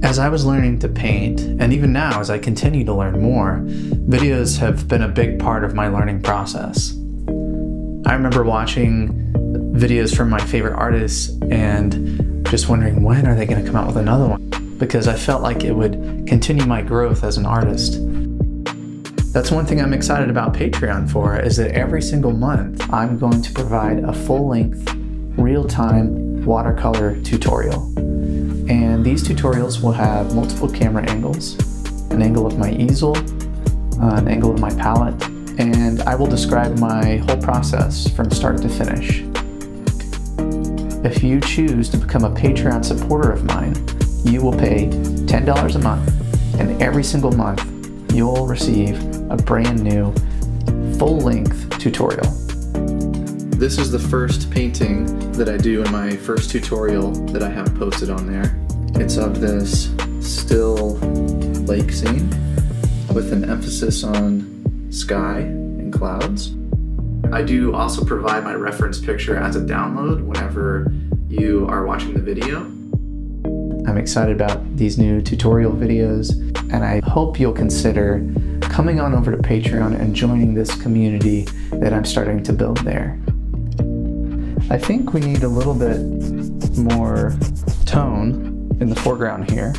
As I was learning to paint, and even now as I continue to learn more, videos have been a big part of my learning process. I remember watching videos from my favorite artists and just wondering, when are they going to come out with another one? Because I felt like it would continue my growth as an artist. That's one thing I'm excited about Patreon for, is that every single month I'm going to provide a full-length, real-time watercolor tutorial. And these tutorials will have multiple camera angles, an angle of my easel, an angle of my palette, and I will describe my whole process from start to finish. If you choose to become a Patreon supporter of mine, you will pay $10 a month, and every single month you'll receive a brand new full-length tutorial. This is the first painting that I do in my first tutorial that I have posted on there. It's of this still lake scene with an emphasis on sky and clouds. I do also provide my reference picture as a download whenever you are watching the video. I'm excited about these new tutorial videos, and I hope you'll consider coming on over to Patreon and joining this community that I'm starting to build there. I think we need a little bit more tone in the foreground here.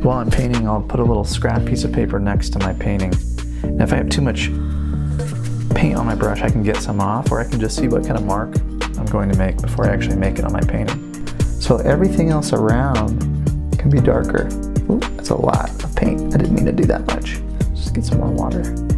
While I'm painting, I'll put a little scrap piece of paper next to my painting. And if I have too much paint on my brush, I can get some off, or I can just see what kind of mark I'm going to make before I actually make it on my painting. So everything else around can be darker. Ooh, that's a lot of paint. I didn't mean to do that much. Just get some more water.